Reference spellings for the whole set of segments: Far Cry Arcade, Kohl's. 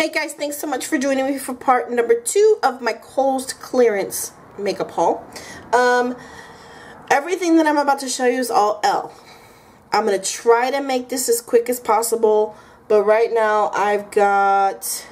Hey guys, thanks so much for joining me for part number 2 of my Kohl's clearance makeup haul. Everything that I'm about to show you is all Elle. I'm going to try to make this as quick as possible, but right now I've got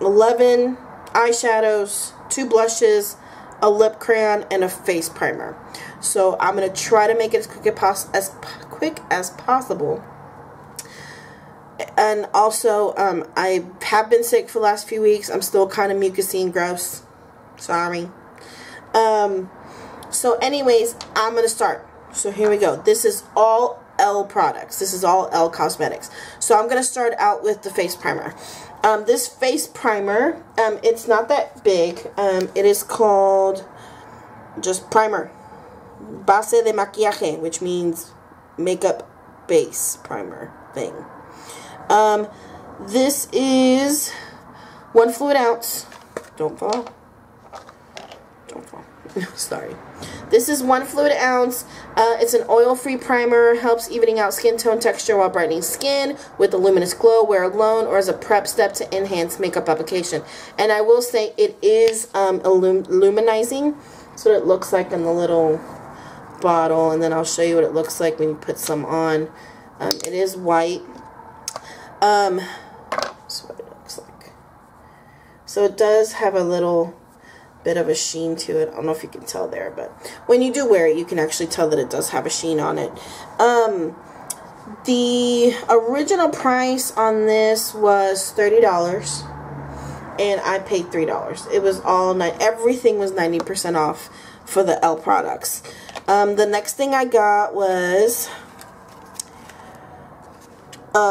11 eyeshadows, 2 blushes, a lip crayon, and a face primer. So I'm going to try to make it as quick as possible. And also, I have been sick for the last few weeks. I'm still kind of mucousy and gross. Sorry. So anyways, I'm going to start. So here we go. This is all Elle products. This is all Elle Cosmetics. So I'm going to start out with the face primer. This face primer, it's not that big. It is called just primer. Base de maquillaje, which means makeup base primer thing. This is 1 fluid ounce. Don't fall. Don't fall. Sorry. This is 1 fluid ounce. It's an oil-free primer. Helps evening out skin tone texture while brightening skin with a luminous glow. Wear alone or as a prep step to enhance makeup application. And I will say it is luminizing. That's what it looks like in the little bottle. And then I'll show you what it looks like when you put some on. It is white. That's what it looks like. So it does have a little bit of a sheen to it. I don't know if you can tell there, but when you do wear it, you can actually tell that it does have a sheen on it. The original price on this was $30, and I paid $3. It was all night. Everything was 90% off for the Elle products. The next thing I got was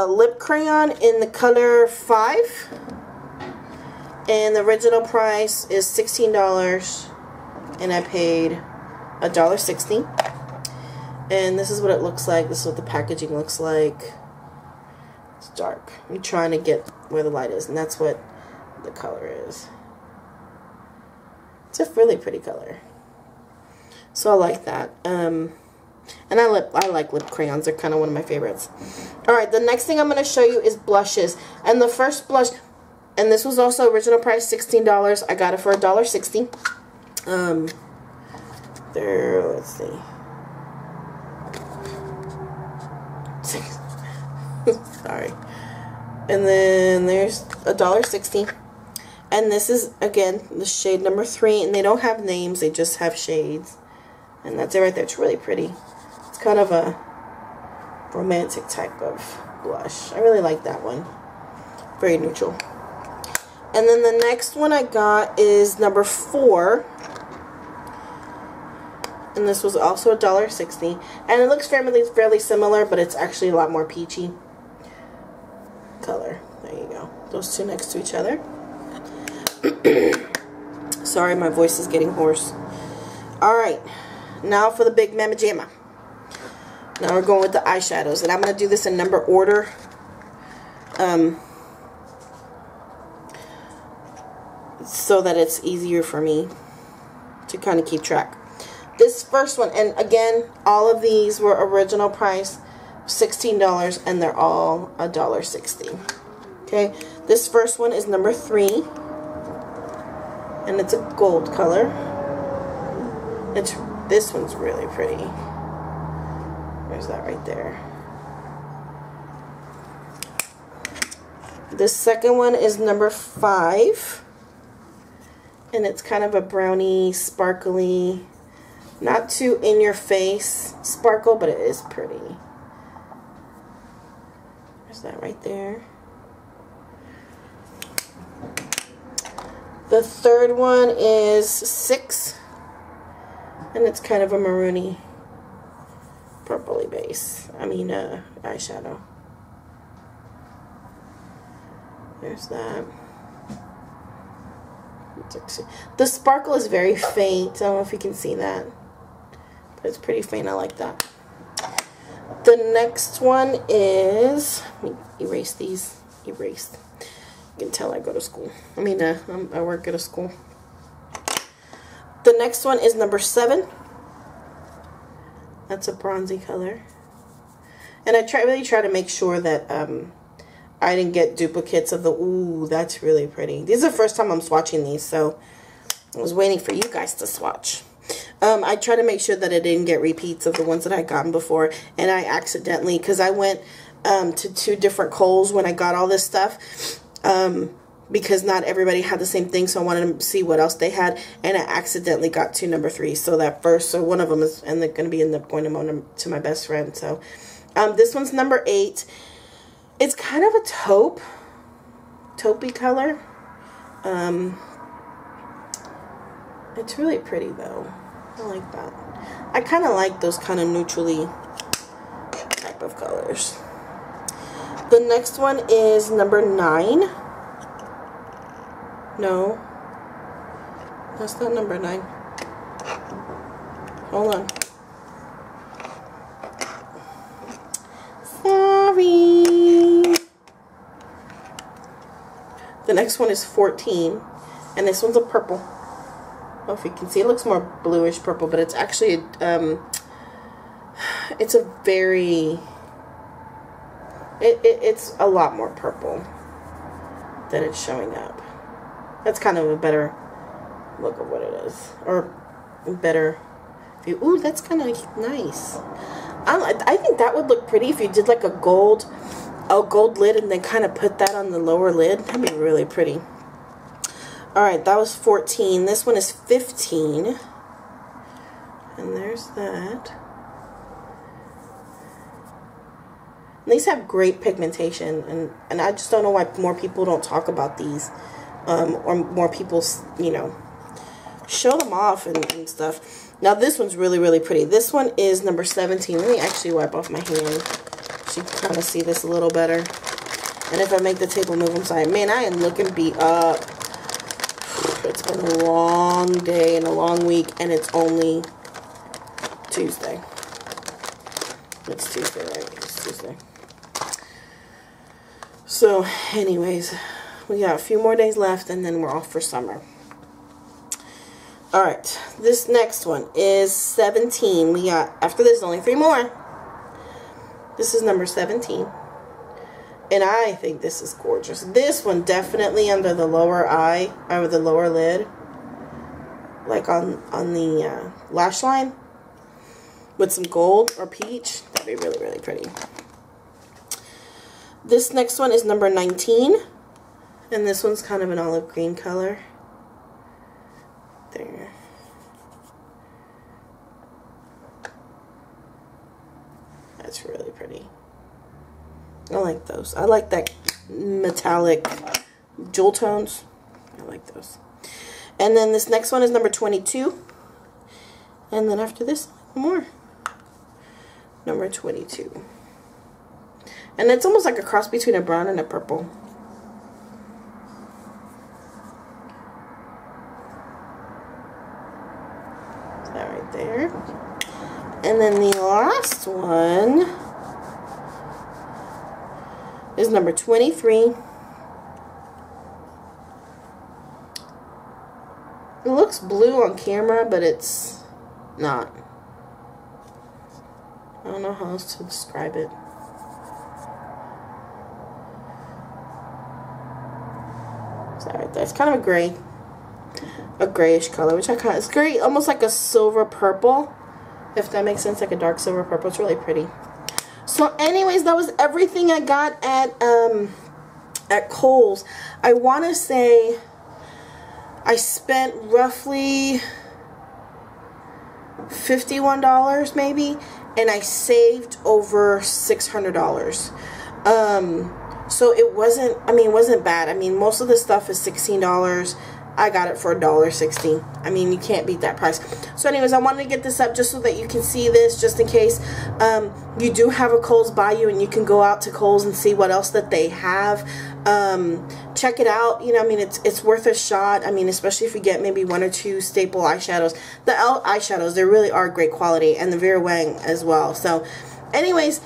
lip crayon in the color 5, and the original price is $16, and I paid $1.60. And this is what it looks like. This is what the packaging looks like. It's dark. I'm trying to get where the light is, and that's what the color is. It's a really pretty color, so I like that. And I like lip crayons. They're kind of one of my favorites. Alright, the next thing I'm going to show you is blushes. And the first blush, and this was also original price $16. I got it for $1.60. There, let's see. Sorry. And then there's $1.60. And this is, again, the shade number 3. And they don't have names. They just have shades. And that's it right there. It's really pretty. It's kind of a romantic type of blush. I really like that one. Very neutral. And then the next one I got is number 4. And this was also $1.60. And it looks fairly similar, but it's actually a lot more peachy color. There you go. Those two next to each other. Sorry, my voice is getting hoarse. Alright. Now for the big mamma jamma. Now we're going with the eyeshadows, and I'm going to do this in number order. So that it's easier for me to kind of keep track. This first one, and again, all of these were original price $16, and they're all $1.60. Okay, this first one is number 3, and it's a gold color. This one's really pretty. There's that right there. The second one is number 5. And it's kind of a brownie, sparkly, not too in your face sparkle, but it is pretty. There's that right there. The third one is 6. And it's kind of a maroony, purpley base. Eyeshadow. There's that. The sparkle is very faint. I don't know if you can see that, but it's pretty faint. I like that. The next one is. Let me erase these. Erased. You can tell I go to school. I work at a school. The next one is number 7. That's a bronzy color. And I really try to make sure that I didn't get duplicates of the, ooh, that's really pretty. These are the first time I'm swatching these, so I was waiting for you guys to swatch. I try to make sure that I didn't get repeats of the ones that I'd gotten before, and I accidentally, because I went to 2 different Kohl's when I got all this stuff, because not everybody had the same thing, so I wanted to see what else they had, and I accidentally got to number 3, so that first, so one of them is, and they're going to be going to my best friend, so this one's number 8, it's kind of a taupey color, it's really pretty though. I like that. I kind of like those kind of neutrally type of colors. The next one is number 9. No, that's not number 9. Hold on. Sorry. The next one is 14, and this one's a purple. I don't know if you can see, it looks more bluish purple, but it's actually it's a very it's a lot more purple than it's showing up. That's kind of a better look of what it is, or better view. Ooh, that's kind of nice. I think that would look pretty if you did like a gold lid and then kind of put that on the lower lid. That'd be really pretty. Alright, that was 14. This one is 15. And there's that. And these have great pigmentation. And I just don't know why more people don't talk about these. Or more people, you know, show them off and stuff. Now this one's really, really pretty. This one is number 17. Let me actually wipe off my hand so you can kind of see this a little better. And if I make the table move, I'm sorry. Man, I am looking beat up. It's been a long day and a long week, and it's only Tuesday. It's Tuesday, right? It's Tuesday. So, anyways, we got a few more days left, and then we're off for summer. Alright, this next one is 17. We got, after this, only 3 more. This is number 17. And I think this is gorgeous. This one definitely under the lower eye, or the lower lid, like on the lash line, with some gold or peach. That'd be really, really pretty. This next one is number 19, and this one's kind of an olive green color. There. That's really pretty. I like those. I like that metallic jewel tones. I like those. And then this next one is number 22. And then after this, more. Number 22. And it's almost like a cross between a brown and a purple. Is that right there? And then the last one is number 23. It looks blue on camera, but it's not. I don't know how else to describe it. Is that right there? It's kind of a gray, a grayish color, which I kind of, it's gray, almost like a silver purple, if that makes sense, like a dark silver purple. It's really pretty. So anyways, that was everything I got at Kohl's. I want to say I spent roughly $51 maybe, and I saved over $600. So it wasn't, I mean, it wasn't bad. I mean, most of the stuff is $16. I got it for $1.60. I mean, you can't beat that price. So anyways, I wanted to get this up just so that you can see this, just in case you do have a Kohl's by you and you can go out to Kohl's and see what else that they have. Check it out. You know, I mean, it's worth a shot. I mean, especially if you get maybe 1 or 2 staple eyeshadows. The Elle eyeshadows, they really are great quality, and the Vera Wang as well. So anyways,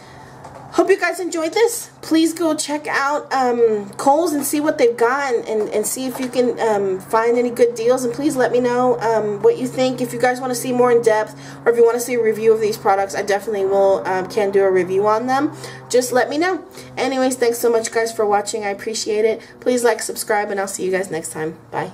Hope you guys enjoyed this. Please go check out Kohl's and see what they've got, and see if you can find any good deals. And please let me know what you think. If you guys want to see more in depth, or if you want to see a review of these products, I definitely will can do a review on them. Just let me know. Anyways, thanks so much guys for watching. I appreciate it. Please like, subscribe, and I'll see you guys next time. Bye.